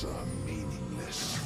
Thoughts are meaningless.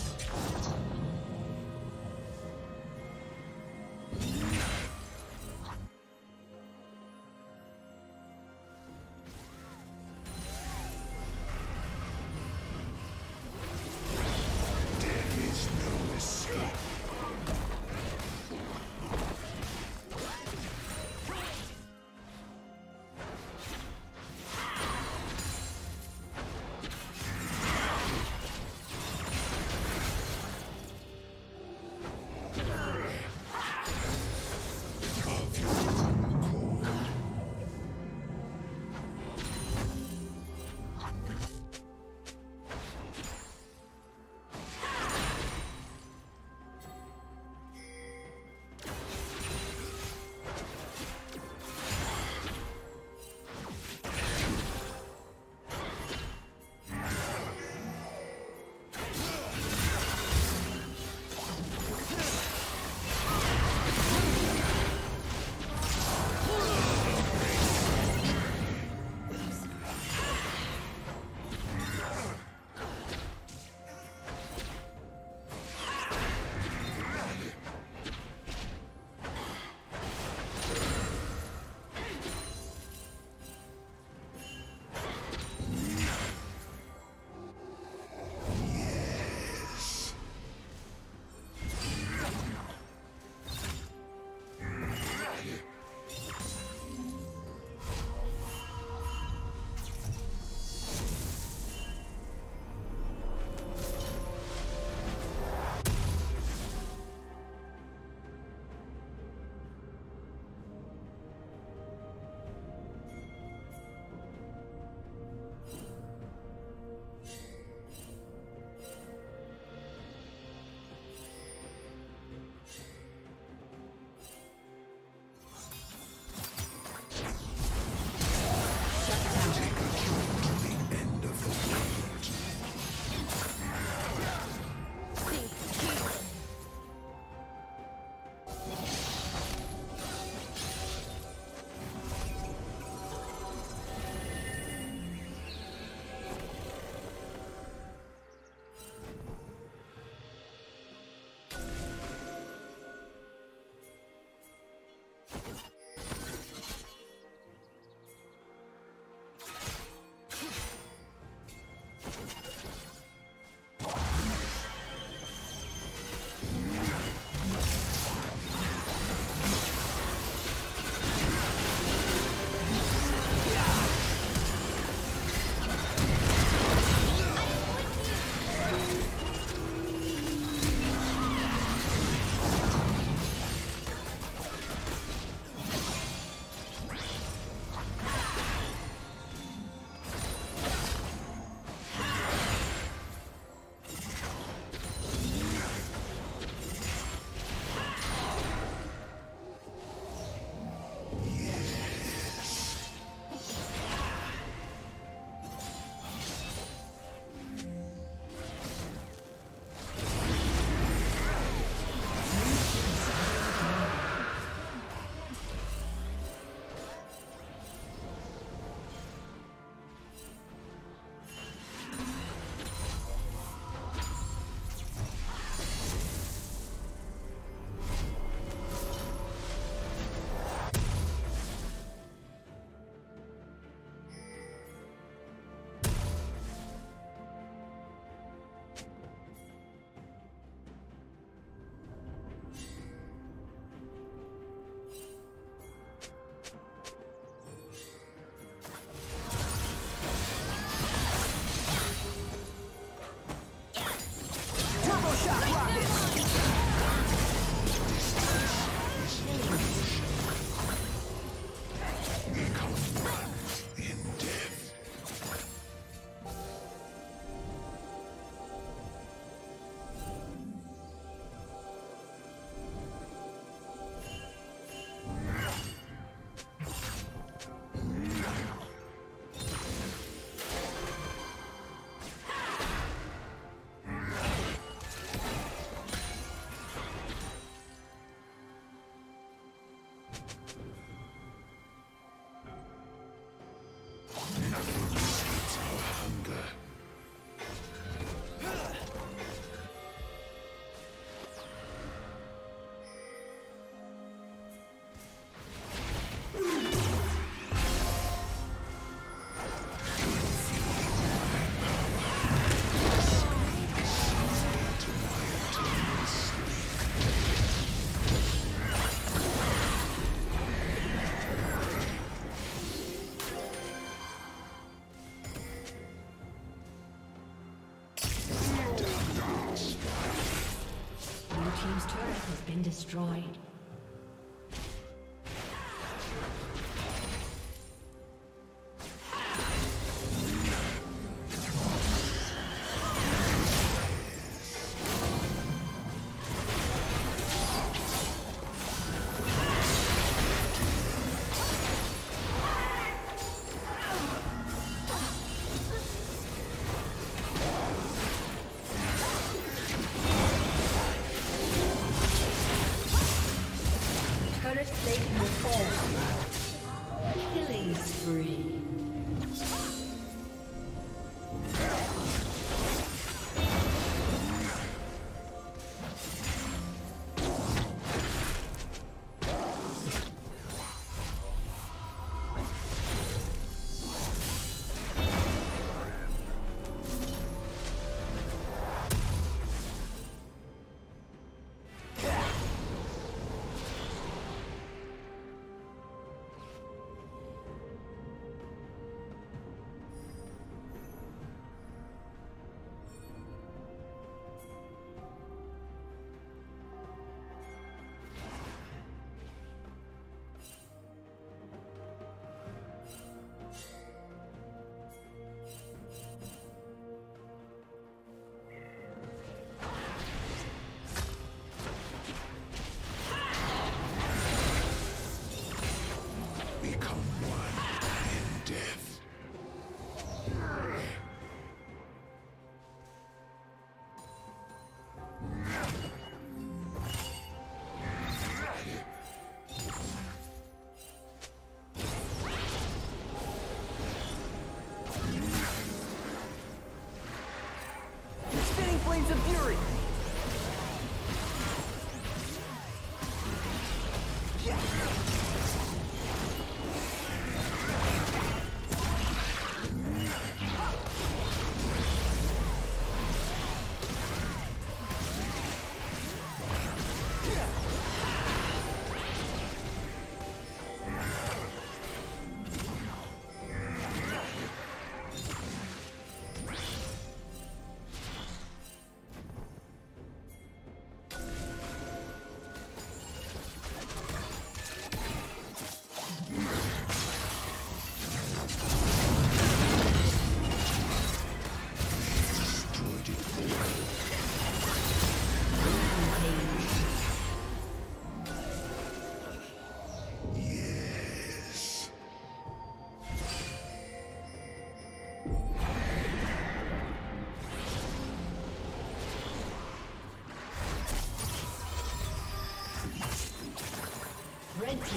team's turret has been destroyed.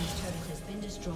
Team's turret has been destroyed.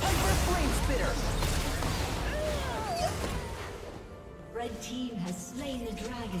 Hyper flame spitter! Red team has slain the dragon.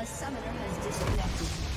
A summoner has disconnected.